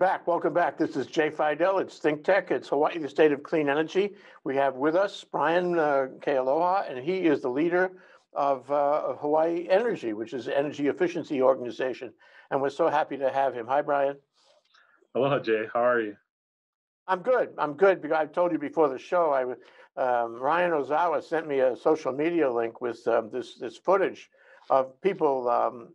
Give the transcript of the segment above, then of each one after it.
back. Welcome back. This is Jay Fidell. It's Think Tech. It's Hawaii, the state of clean energy. We have with us Brian Kealoha, and he is the leader of Hawaii Energy, which is an energy efficiency organization. And we're so happy to have him. Hi, Brian. Hello, Jay. How are you? I'm good. I'm good. Because I told you before the show, Ryan Ozawa sent me a social media link with this footage of people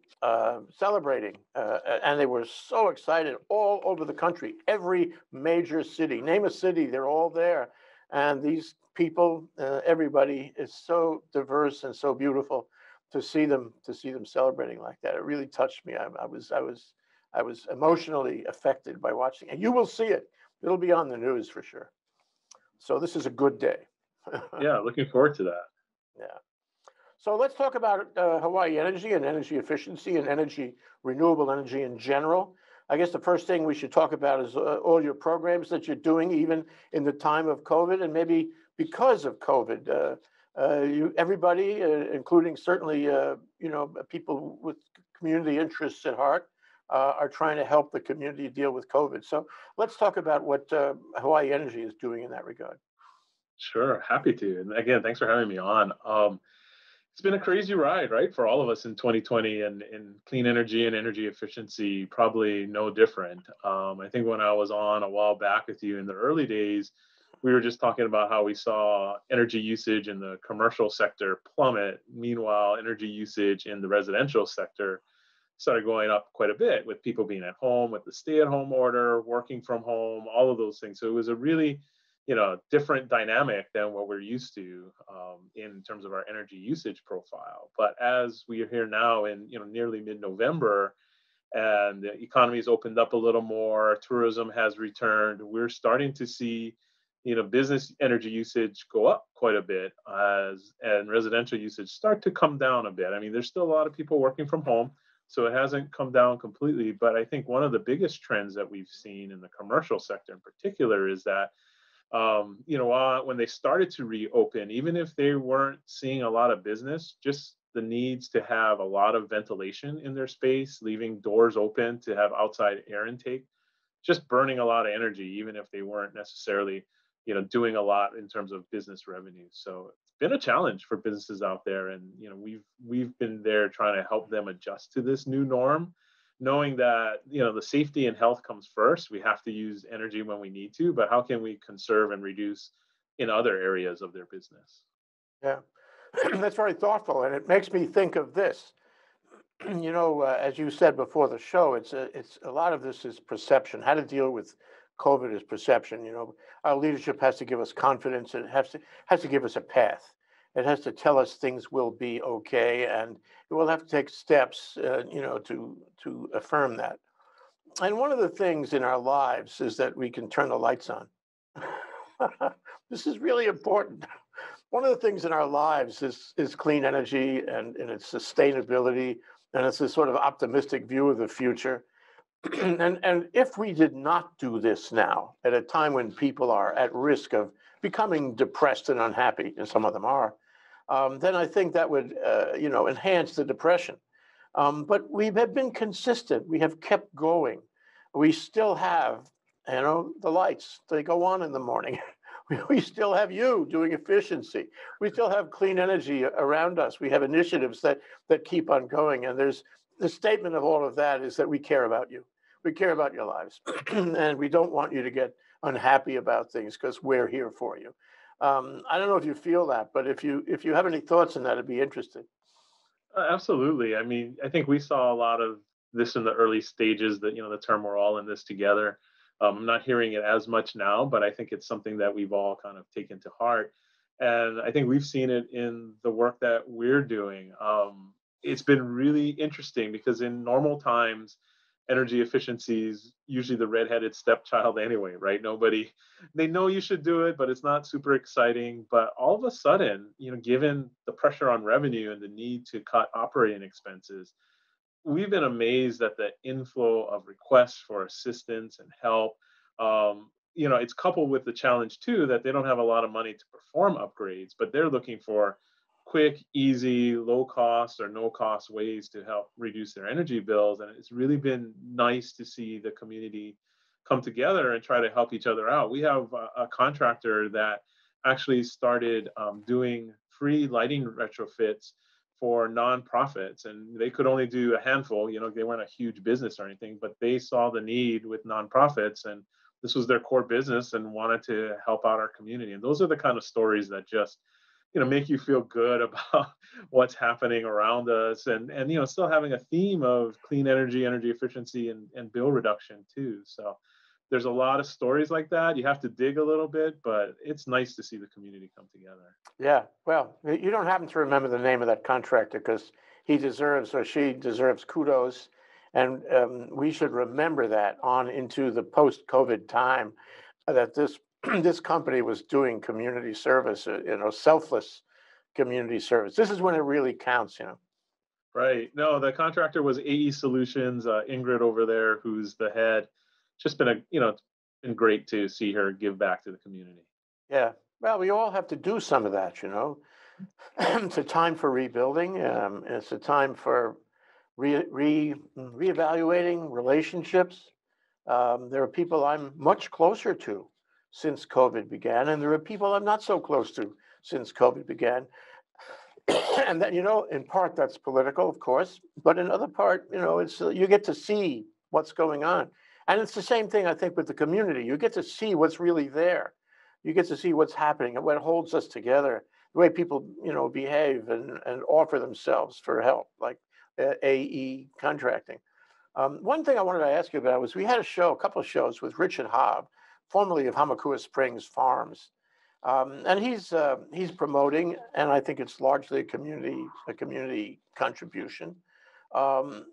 celebrating. And they were so excited all over the country, every major city. Name a city, they're all there. And these people, everybody is so diverse and so beautiful to see them celebrating like that. It really touched me. I was emotionally affected by watching, and you will see it. It'll be on the news for sure. So this is a good day. Yeah, looking forward to that. Yeah. So let's talk about Hawaii Energy and energy efficiency and renewable energy in general. I guess the first thing we should talk about is all your programs that you're doing, even in the time of COVID, and maybe because of COVID. Everybody, including certainly people with community interests at heart, are trying to help the community deal with COVID. So let's talk about what Hawaii Energy is doing in that regard. Sure, happy to. And again, thanks for having me on. It's been a crazy ride, right, for all of us in 2020, and in clean energy and energy efficiency, probably no different. I think when I was on a while back with you in the early days, we were just talking about how we saw energy usage in the commercial sector plummet. Meanwhile, energy usage in the residential sector started going up quite a bit, with people being at home, with the stay-at-home order, working from home, all of those things. So it was a really different dynamic than what we're used to in terms of our energy usage profile. But as we are here now in nearly mid-November, and the economy's opened up a little more, tourism has returned, we're starting to see business energy usage go up quite a bit, and residential usage start to come down a bit. I mean, there's still a lot of people working from home, so it hasn't come down completely. But I think one of the biggest trends that we've seen in the commercial sector in particular is that when they started to reopen, even if they weren't seeing a lot of business, just the needs to have a lot of ventilation in their space, leaving doors open to have outside air intake, just burning a lot of energy, even if they weren't necessarily, doing a lot in terms of business revenue. So it's been a challenge for businesses out there. And, we've been there trying to help them adjust to this new norm, knowing that the safety and health comes first. We have to use energy when we need to, but how can we conserve and reduce in other areas of their business? Yeah, that's very thoughtful, and it makes me think of this. As you said before the show, it's a lot of this is perception. How to deal with COVID is perception. Our leadership has to give us confidence, and it has to give us a path. It has to tell us things will be okay, and we'll have to take steps, to affirm that. And one of the things in our lives is that we can turn the lights on. This is really important. One of the things in our lives is clean energy and its sustainability, and it's a sort of optimistic view of the future. And if we did not do this now, at a time when people are at risk of becoming depressed and unhappy, and some of them are, then I think that would, enhance the depression. But we have been consistent. We have kept going. We still have, the lights. They go on in the morning. We still have you doing efficiency. We still have clean energy around us. We have initiatives that keep on going. And there's the statement of all of that is that we care about you. We care about your lives, and we don't want you to get unhappy about things, because we're here for you. I don't know if you feel that, but if you have any thoughts on that, it'd be interesting. Absolutely. I mean, I think we saw a lot of this in the early stages, that the term "we're all in this together." I'm not hearing it as much now, but I think it's something that we've all kind of taken to heart, and I think we've seen it in the work that we're doing. It's been really interesting, because in normal times, energy efficiency is usually the redheaded stepchild anyway, right? They know you should do it, but it's not super exciting. But all of a sudden, given the pressure on revenue and the need to cut operating expenses, we've been amazed at the inflow of requests for assistance and help. It's coupled with the challenge too, that they don't have a lot of money to perform upgrades, but they're looking for quick, easy, low cost or no cost ways to help reduce their energy bills. And it's really been nice to see the community come together and try to help each other out. We have a contractor that actually started doing free lighting retrofits for nonprofits, and they could only do a handful. You know, they weren't a huge business or anything, but they saw the need with nonprofits, and this was their core business, and wanted to help out our community. And those are the kind of stories that just, you know, make you feel good about what's happening around us, and you know, still having a theme of clean energy, energy efficiency, and bill reduction too. So there's a lot of stories like that. You have to dig a little bit, but it's nice to see the community come together. Yeah, well, you don't happen to remember the name of that contractor, because he deserves, or she deserves, kudos, and we should remember that on into the post-COVID time, that this this company was doing community service, you know, selfless community service. This is when it really counts, you know. Right. No, the contractor was AE Solutions, Ingrid over there, who's the head. Just been a, you know, it's been great to see her give back to the community. Yeah. Well, we all have to do some of that, you know. It's a time for rebuilding. It's a time for reevaluating relationships. There are people I'm much closer to since COVID began, and there are people I'm not so close to since COVID began. And then, you know, in part that's political, of course, but in other part, you know, it's you get to see what's going on. And it's the same thing, I think, with the community. You get to see what's really there. You get to see what's happening and what holds us together, the way people, you know, behave and offer themselves for help, like AE contracting. One thing I wanted to ask you about was we had a show, a couple of shows with Richard Hobb, formerly of Hamakua Springs Farms, and he's promoting, and I think it's largely a community contribution.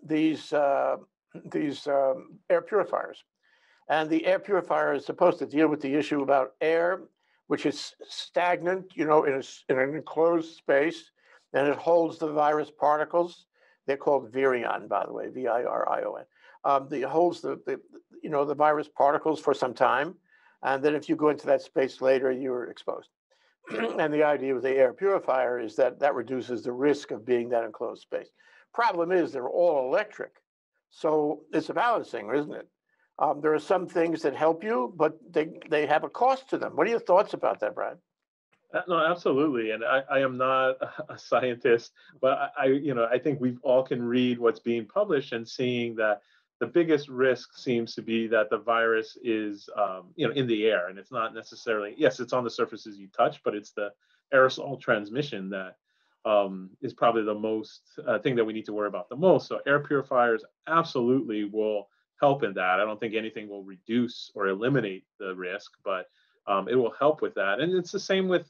These air purifiers, and the air purifier is supposed to deal with the issue about air, which is stagnant, you know, in an enclosed space, and it holds the virus particles. They're called Virion, by the way, V-I-R-I-O-N. It holds the virus particles for some time. And then if you go into that space later, you're exposed. And the idea with the air purifier is that reduces the risk of being that enclosed space. Problem is they're all electric. So it's a balancing, isn't it? There are some things that help you, but they have a cost to them. What are your thoughts about that, Brian? No, absolutely. And I am not a scientist, but I think we all can read what's being published and seeing that the biggest risk seems to be that the virus is, in the air, and it's not necessarily, yes, it's on the surfaces you touch, but it's the aerosol transmission that is probably the most thing that we need to worry about the most. So air purifiers absolutely will help in that. I don't think anything will reduce or eliminate the risk, but it will help with that. And it's the same with,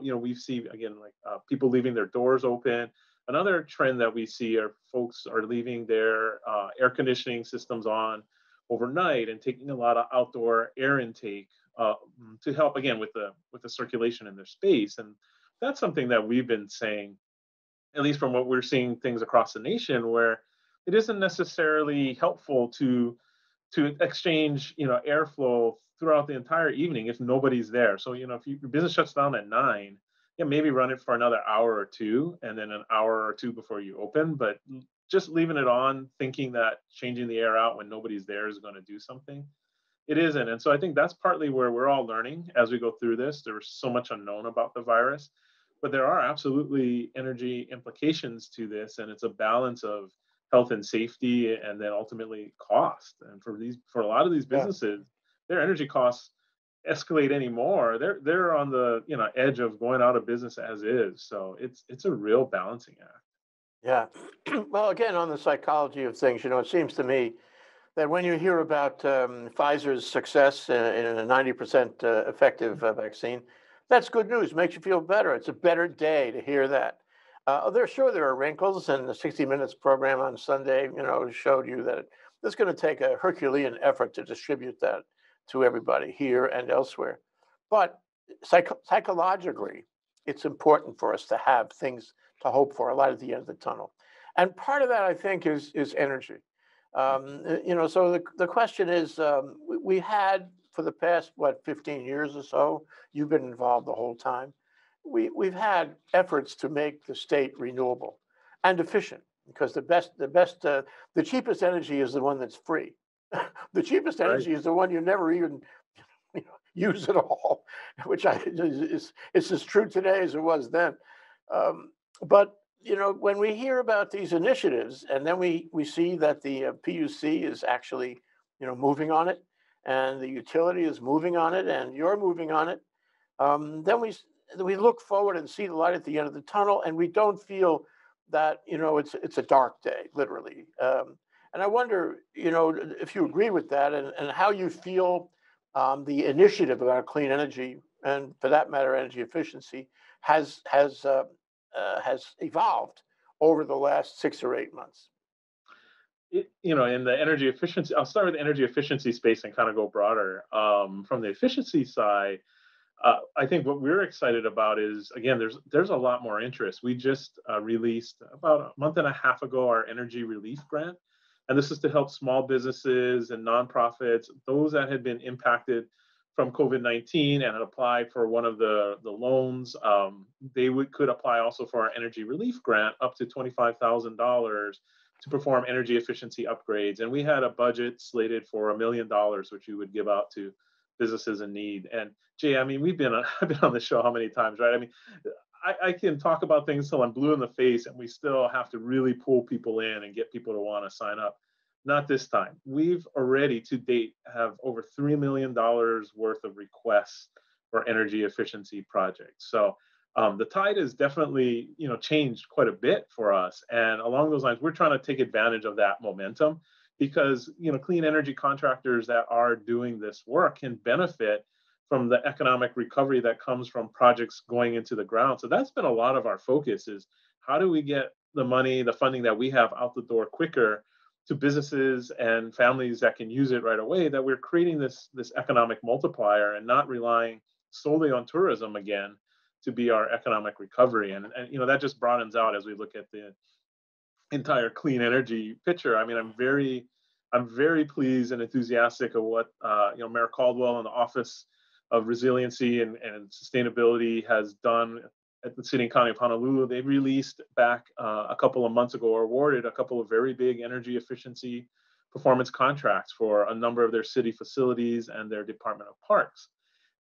we see, again, like people leaving their doors open. Another trend that we see are folks are leaving their air conditioning systems on overnight and taking a lot of outdoor air intake to help, again, with the circulation in their space. And that's something that we've been saying, at least from what we're seeing things across the nation, where it isn't necessarily helpful to exchange, airflow throughout the entire evening if nobody's there. So, if your business shuts down at 9, yeah, maybe run it for another hour or two, and then an hour or two before you open. But just leaving it on, thinking that changing the air out when nobody's there is going to do something, it isn't. And so I think that's partly where we're all learning as we go through this. There's so much unknown about the virus, but there are absolutely energy implications to this, and it's a balance of health and safety, and then ultimately cost. And for a lot of these businesses, yeah, their energy costs escalate anymore. They're on the edge of going out of business as is. So it's a real balancing act. Yeah. Well, again, on the psychology of things, it seems to me that when you hear about Pfizer's success in a 90% effective vaccine, that's good news. Makes you feel better. It's a better day to hear that. There are wrinkles, and the 60 Minutes program on Sunday, showed you that it's going to take a Herculean effort to distribute that to everybody here and elsewhere. But psychologically, it's important for us to have things to hope for, a light at the end of the tunnel. And part of that, I think, is energy. So the question is, we had for the past, 15 years or so, you've been involved the whole time, we've had efforts to make the state renewable and efficient, because the cheapest energy is the one that's free. The cheapest energy is the one you never even use at all, which is as true today as it was then. But you know, when we hear about these initiatives, and then we see that the PUC is actually moving on it, and the utility is moving on it, and you're moving on it, then we look forward and see the light at the end of the tunnel, and we don't feel that it's a dark day, literally. And I wonder, if you agree with that, and how you feel the initiative about clean energy, and for that matter, energy efficiency, has evolved over the last 6 or 8 months. In the energy efficiency, I'll start with the energy efficiency space and kind of go broader. From the efficiency side, I think what we're excited about is, again, there's a lot more interest. We just released about a month and a half ago our energy relief grant. And this is to help small businesses and nonprofits, those that had been impacted from COVID-19 and had applied for one of the loans. They could apply also for our energy relief grant up to $25,000 to perform energy efficiency upgrades. And we had a budget slated for $1 million, which we would give out to businesses in need. And Jay, I mean, I've been on the show how many times, right? I mean, I can talk about things till I'm blue in the face, and we still have to really pull people in and get people to want to sign up. Not this time. We've already to date have over $3 million worth of requests for energy efficiency projects. So the tide has definitely changed quite a bit for us. And along those lines, we're trying to take advantage of that momentum because clean energy contractors that are doing this work can benefit from the economic recovery that comes from projects going into the ground. So that's been a lot of our focus is how do we get the money, the funding that we have out the door quicker to businesses and families that can use it right away, that we're creating this economic multiplier and not relying solely on tourism again to be our economic recovery. And that just broadens out as we look at the entire clean energy picture. I mean, I'm very pleased and enthusiastic of what Mayor Caldwell and the Office of Resiliency and Sustainability has done at the City and County of Honolulu. They released back a couple of months ago, or awarded a couple of very big energy efficiency performance contracts for a number of their city facilities and their Department of Parks.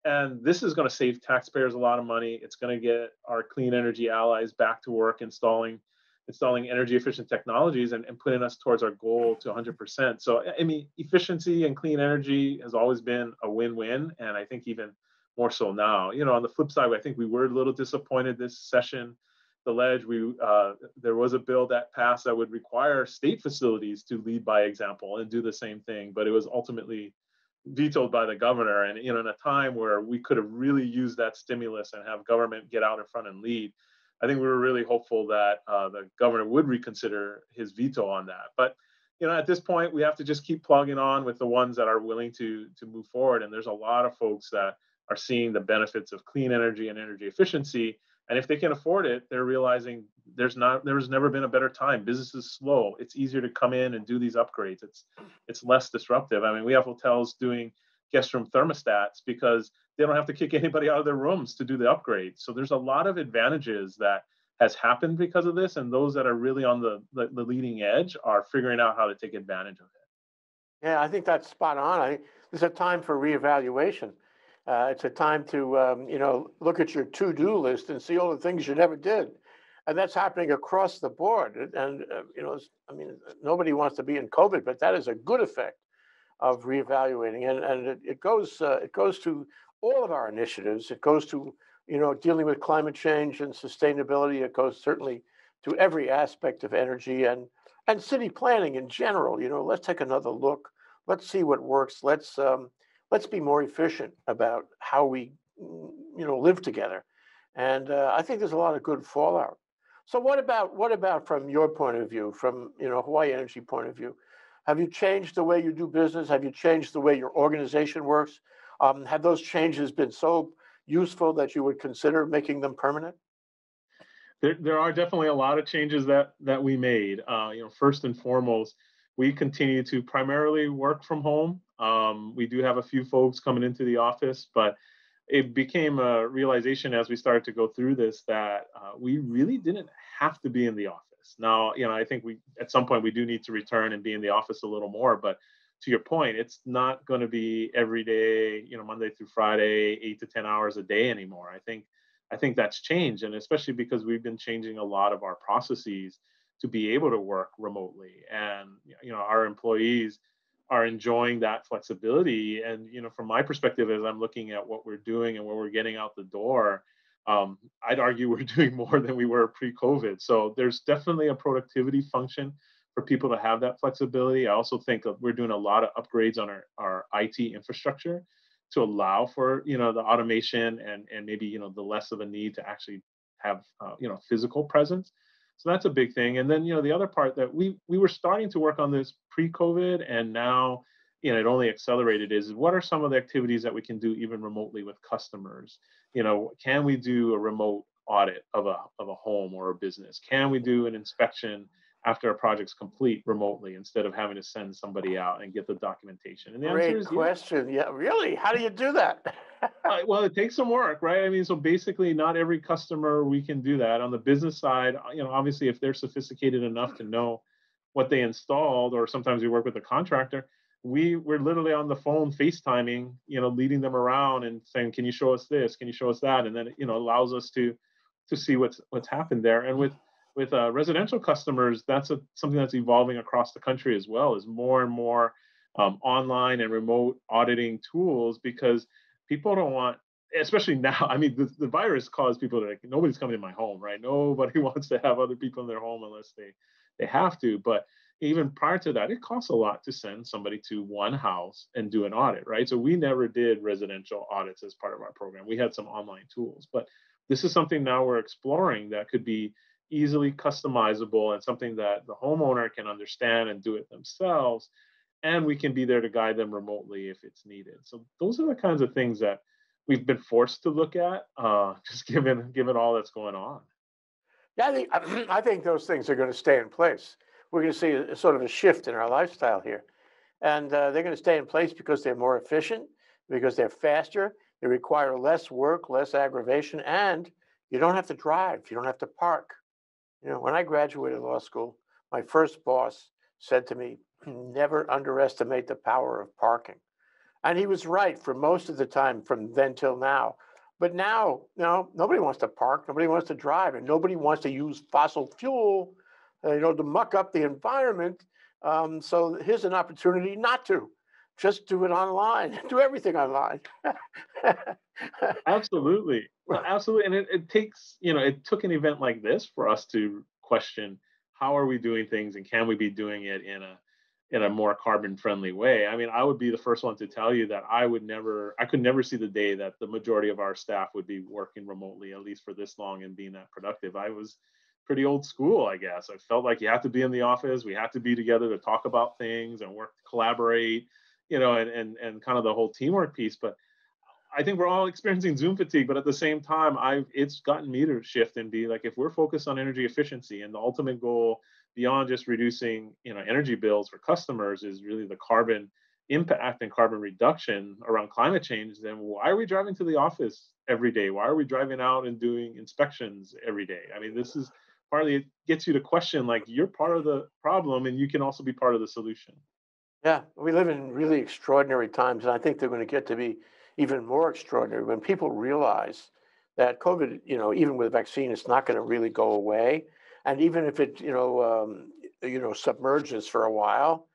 And this is going to save taxpayers a lot of money. It's going to get our clean energy allies back to work installing energy efficient technologies and putting us towards our goal to 100%. So, I mean, efficiency and clean energy has always been a win-win. And I think even more so now, on the flip side, I think we were a little disappointed this session, the ledge, there was a bill that passed that would require state facilities to lead by example and do the same thing, but it was ultimately vetoed by the governor. And in a time where we could have really used that stimulus and have government get out in front and lead, I think we were really hopeful that the governor would reconsider his veto on that. But at this point, we have to just keep plugging on with the ones that are willing to move forward. And there's a lot of folks that are seeing the benefits of clean energy and energy efficiency. And if they can afford it, they're realizing there's never been a better time. Business is slow. It's easier to come in and do these upgrades. It's less disruptive. I mean, we have hotels doing guest room thermostats because they don't have to kick anybody out of their rooms to do the upgrades. So there's a lot of advantages that has happened because of this. And those that are really on the leading edge are figuring out how to take advantage of it. Yeah, I think that's spot on. There's a time for reevaluation. It's a time to, look at your to-do list and see all the things you never did. And that's happening across the board. And, nobody wants to be in COVID, but that is a good effect of reevaluating. And it goes to all of our initiatives. It goes to, dealing with climate change and sustainability. It goes certainly to every aspect of energy and city planning in general. Let's take another look. Let's see what works. Let's be more efficient about how we, live together. And I think there's a lot of good fallout. So what about from your point of view, from, Hawaii Energy point of view, have you changed the way you do business? Have you changed the way your organization works? Have those changes been so useful that you would consider making them permanent? There are definitely a lot of changes that we made. First and foremost, we continue to primarily work from home. We do have a few folks coming into the office, but it became a realization as we started to go through this that we really didn't have to be in the office. Now, I think we at some point we do need to return and be in the office a little more, but to your point, it's not going to be every day, you know, Monday through Friday, 8 to 10 hours a day anymore. I think that's changed, and especially because we've been changing a lot of our processes to be able to work remotely, and you know, our employees are enjoying that flexibility. And you know, from my perspective, as I'm looking at what we're doing and what we're getting out the door, I'd argue we're doing more than we were pre-COVID. So there's definitely a productivity function for people to have that flexibility. I also think we're doing a lot of upgrades on our IT infrastructure to allow for, you know, the automation and maybe, you know, the less of a need to actually have, you know, physical presence. So that's a big thing. And then, you know, the other part that we were starting to work on this pre-COVID, and now, you know, it only accelerated, is what are some of the activities that we can do even remotely with customers? You know, can we do a remote audit of a home or a business? Can we do an inspection after a project's complete remotely instead of having to send somebody out and get the documentation? And the answer is, great question. Yeah, really? How do you do that? Well, it takes some work, right? I mean, so basically not every customer we can do that. On the business side, you know, obviously if they're sophisticated enough to know what they installed, or sometimes we work with a contractor, we're literally on the phone FaceTiming, you know, leading them around and saying, can you show us this? Can you show us that? And then, you know, allows us to see what's happened there. And with residential customers, that's something that's evolving across the country as well, is more and more online and remote auditing tools, because people don't want, especially now, I mean, the virus caused people to, like, nobody's coming to my home, right? Nobody wants to have other people in their home unless they have to. But even prior to that, it costs a lot to send somebody to one house and do an audit, right? So we never did residential audits as part of our program. We had some online tools, but this is something now we're exploring that could be easily customizable and something that the homeowner can understand and do it themselves. And we can be there to guide them remotely if it's needed. So those are the kinds of things that we've been forced to look at, just given all that's going on. Yeah, I think those things are going to stay in place. We're going to see a sort of a shift in our lifestyle here. And they're going to stay in place because they're more efficient, because they're faster, they require less work, less aggravation, and you don't have to drive, you don't have to park. You know, when I graduated law school, my first boss said to me, never underestimate the power of parking. And he was right for most of the time from then till now. But now, you know, nobody wants to park, nobody wants to drive, and nobody wants to use fossil fuel, you know, to muck up the environment. So here's an opportunity not to. Just do it online, do everything online. Absolutely. Well, absolutely. And it takes, you know, it took an event like this for us to question, how are we doing things, and can we be doing it in a more carbon friendly way? I mean, I would be the first one to tell you that I could never see the day that the majority of our staff would be working remotely, at least for this long, and being that productive. I was pretty old school, I guess. I felt like you have to be in the office. We have to be together to talk about things and work, collaborate, you know, and kind of the whole teamwork piece. But I think we're all experiencing Zoom fatigue, but at the same time, it's gotten me to shift and be like, if we're focused on energy efficiency, and the ultimate goal beyond just reducing, you know, energy bills for customers is really the carbon impact and carbon reduction around climate change, then why are we driving to the office every day? Why are we driving out and doing inspections every day? I mean, this is partly, it gets you to question, like, you're part of the problem and you can also be part of the solution. Yeah, we live in really extraordinary times, and I think they're going to get to be even more extraordinary when people realize that COVID, you know, even with a vaccine, it's not going to really go away. And even if it, you know, submerges for a while,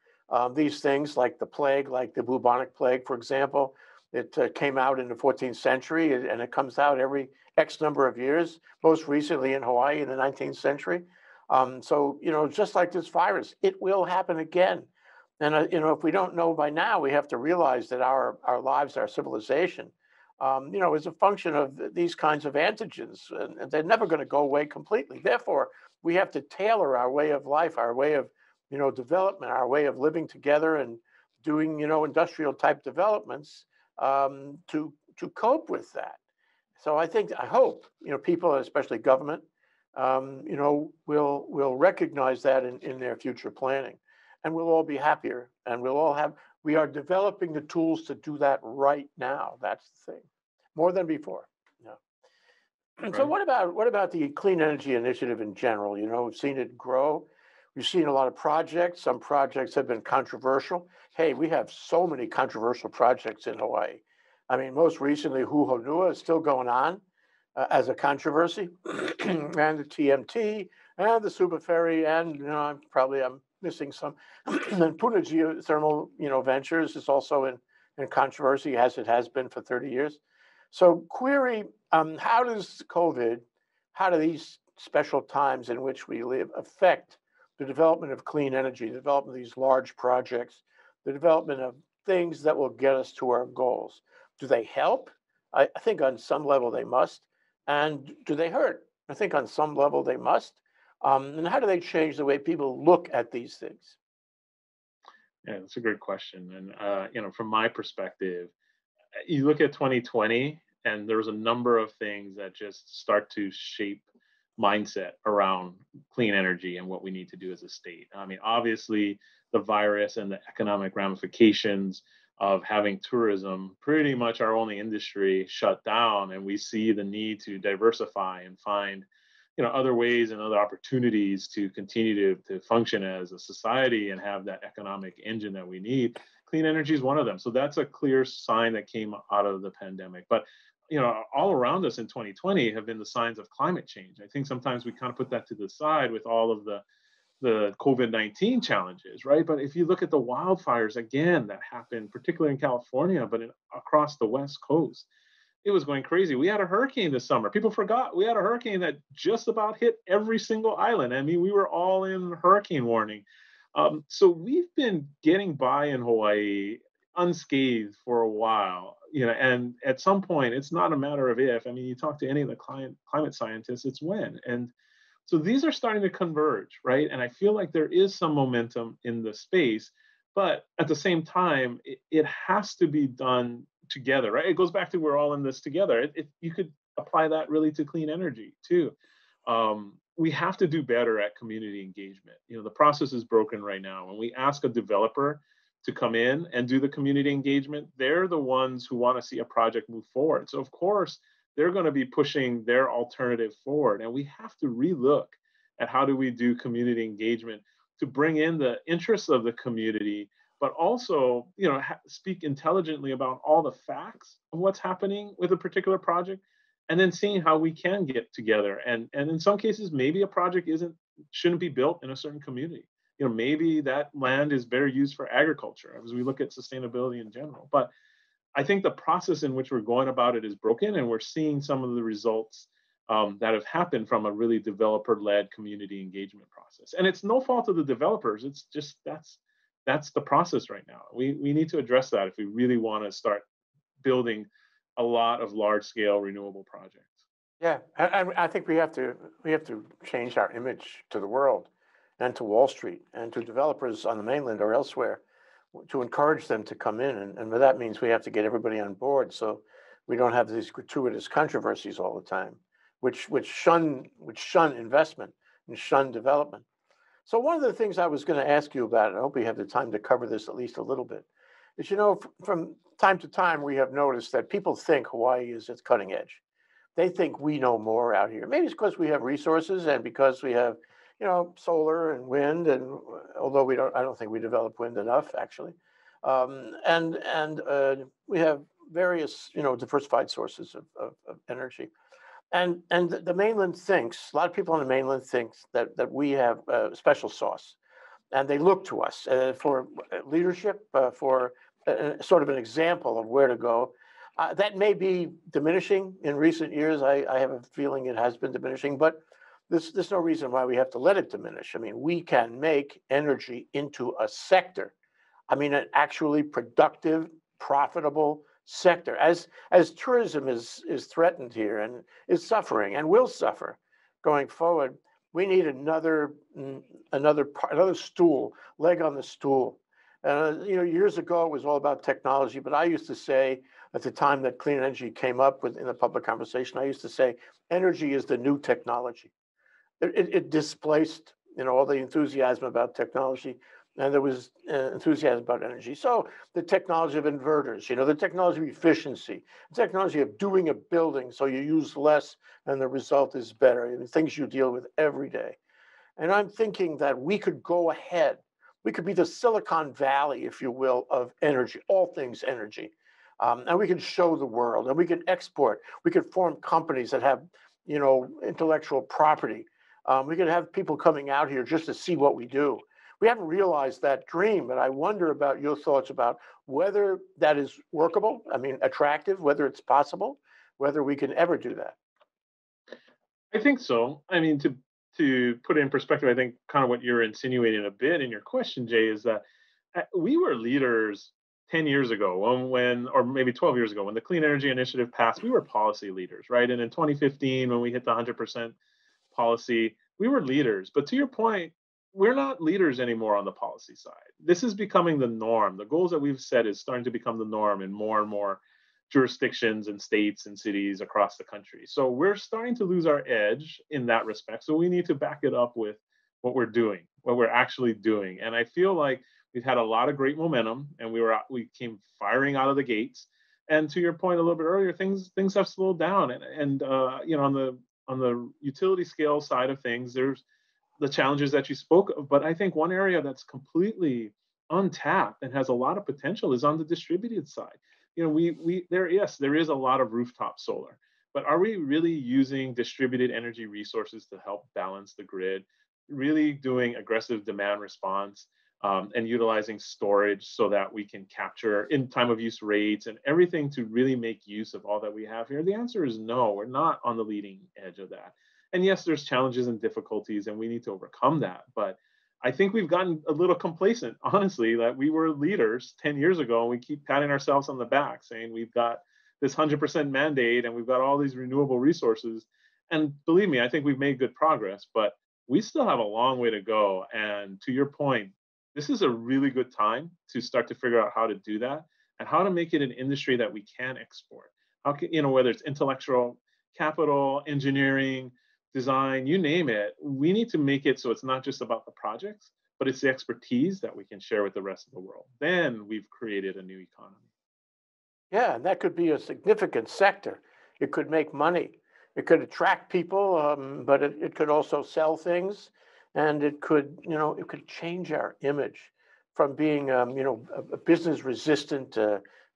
these things like the plague, like the bubonic plague, for example, it came out in the 14th century, and it comes out every X number of years, most recently in Hawaii in the 19th century. So, you know, just like this virus, it will happen again. And, you know, if we don't know by now, we have to realize that our lives, our civilization, you know, is a function of these kinds of antigens. And they're never going to go away completely. Therefore, we have to tailor our way of life, our way of, you know, development, our way of living together and doing, you know, industrial type developments to cope with that. So I hope, you know, people, especially government, you know, will recognize that in their future planning. And we'll all be happier, and we are developing the tools to do that right now. That's the thing, more than before. Yeah. Right. So what about the clean energy initiative in general? You know, we've seen it grow. We've seen a lot of projects. Some projects have been controversial. Hey, we have so many controversial projects in Hawaii. I mean, most recently, Hu Honua is still going on as a controversy, and the TMT, and the Super Ferry, and, you know, I'm missing some. And Puna Geothermal, you know, Ventures is also in controversy, as it has been for 30 years. So query, how does COVID, how do these special times in which we live affect the development of clean energy, the development of these large projects, the development of things that will get us to our goals? Do they help? I think on some level they must. And do they hurt? I think on some level they must. And how do they change the way people look at these things? Yeah, that's a great question. And you know, from my perspective, you look at 2020, and there was a number of things that just start to shape mindset around clean energy and what we need to do as a state. I mean, obviously, the virus and the economic ramifications of having tourism, pretty much our only industry, shut down, and we see the need to diversify and find, you know, other ways and other opportunities to continue to function as a society and have that economic engine that we need. Clean energy is one of them. So that's a clear sign that came out of the pandemic. But, you know, all around us in 2020 have been the signs of climate change. I think sometimes we kind of put that to the side with all of the COVID-19 challenges, right? But if you look at the wildfires, again, that happened particularly in California, but across the West Coast, it was going crazy. We had a hurricane this summer. People forgot we had a hurricane that just about hit every single island. I mean, we were all in hurricane warning. So we've been getting by in Hawaii unscathed for a while, you know, and at some point, it's not a matter of if. I mean, you talk to any of the climate scientists, it's when. And so these are starting to converge, right? And I feel like there is some momentum in the space, but at the same time, it has to be done together, right? It goes back to we're all in this together. You could apply that really to clean energy too. We have to do better at community engagement. You know, the process is broken right now. When we ask a developer to come in and do the community engagement, they're the ones who want to see a project move forward. So of course, they're going to be pushing their alternative forward. And we have to relook at how do we do community engagement to bring in the interests of the community, but also, you know, speak intelligently about all the facts of what's happening with a particular project, and then seeing how we can get together. And in some cases, maybe a project shouldn't be built in a certain community. You know, maybe that land is better used for agriculture as we look at sustainability in general. But I think the process in which we're going about it is broken, and we're seeing some of the results that have happened from a really developer-led community engagement process. And it's no fault of the developers. It's just that's the process right now. We need to address that if we really want to start building a lot of large-scale renewable projects. Yeah, I think we have to change our image to the world and to Wall Street and to developers on the mainland or elsewhere to encourage them to come in. And that means we have to get everybody on board so we don't have these gratuitous controversies all the time, which shun investment and shun development. So one of the things I was going to ask you about, and I hope we have the time to cover this at least a little bit, is, you know, from time to time, we have noticed that people think Hawaii is its cutting edge. They think we know more out here. Maybe it's because we have resources and because we have, you know, solar and wind, and although I don't think we develop wind enough, actually. And we have various, you know, diversified sources of energy. And the mainland thinks, a lot of people on the mainland think that we have a special sauce, and they look to us for leadership, for sort of an example of where to go. That may be diminishing in recent years. I have a feeling it has been diminishing, but there's no reason why we have to let it diminish. I mean, we can make energy into a sector. I mean, an actually productive, profitable sector. As tourism is threatened here and is suffering and will suffer going forward, we need another stool, leg on the stool. You know, years ago it was all about technology, but I used to say at the time that clean energy came up in the public conversation, I used to say energy is the new technology. It displaced, you know, all the enthusiasm about technology. And there was enthusiasm about energy. So the technology of inverters, you know, the technology of efficiency, the technology of doing a building so you use less and the result is better, and things you deal with every day. And I'm thinking that we could go ahead. We could be the Silicon Valley, if you will, of energy, all things energy. And we could show the world, and we could export. We could form companies that have, you know, intellectual property. We could have people coming out here just to see what we do. We haven't realized that dream, but I wonder about your thoughts about whether that is workable, I mean, attractive, whether it's possible, whether we can ever do that. I think so. I mean, to put it in perspective, I think kind of what you're insinuating a bit in your question, Jay, is that we were leaders 10 years ago or maybe 12 years ago, when the Clean Energy Initiative passed, we were policy leaders, right? And in 2015, when we hit the 100% policy, we were leaders. But to your point, we're not leaders anymore on the policy side. This is becoming the norm. The goals that we've set is starting to become the norm in more and more jurisdictions and states and cities across the country. So we're starting to lose our edge in that respect. So we need to back it up with what we're doing, what we're actually doing. And I feel like we've had a lot of great momentum, and we came firing out of the gates. And to your point a little bit earlier, things have slowed down. And you know, on the utility scale side of things, there's the challenges that you spoke of. But I think one area that's completely untapped and has a lot of potential is on the distributed side. You know, there is a lot of rooftop solar, but are we really using distributed energy resources to help balance the grid, really doing aggressive demand response and utilizing storage so that we can capture in time of use rates and everything to really make use of all that we have here? The answer is no, we're not on the leading edge of that. And yes, there's challenges and difficulties, and we need to overcome that. But I think we've gotten a little complacent, honestly, that we were leaders 10 years ago, and we keep patting ourselves on the back saying we've got this 100% mandate and we've got all these renewable resources. And believe me, I think we've made good progress, but we still have a long way to go. And to your point, this is a really good time to start to figure out how to do that and how to make it an industry that we can export. How can, you know, whether it's intellectual capital, engineering, design, you name it, we need to make it so it's not just about the projects, but it's the expertise that we can share with the rest of the world. Then we've created a new economy. Yeah, and that could be a significant sector. It could make money. It could attract people, but it could also sell things. And it could, you know, it could change our image from being, you know, a business resistant,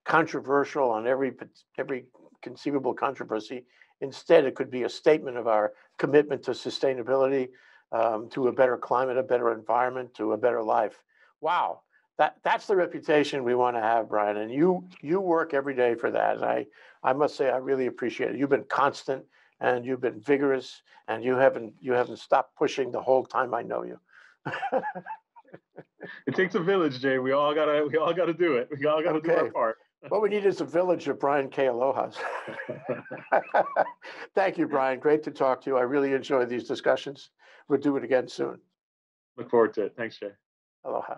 controversial on every conceivable controversy. Instead, it could be a statement of our commitment to sustainability, to a better climate, a better environment, to a better life. Wow, that's the reputation we want to have, Brian. And you work every day for that. And I must say, I really appreciate it. You've been constant, and you've been vigorous, and you haven't stopped pushing the whole time I know you. It takes a village, Jay. We all gotta do it. We all gotta do our part. What we need is a village of Brian Kealohas. Thank you, Brian. Great to talk to you. I really enjoy these discussions. We'll do it again soon. Look forward to it. Thanks, Jay. Aloha.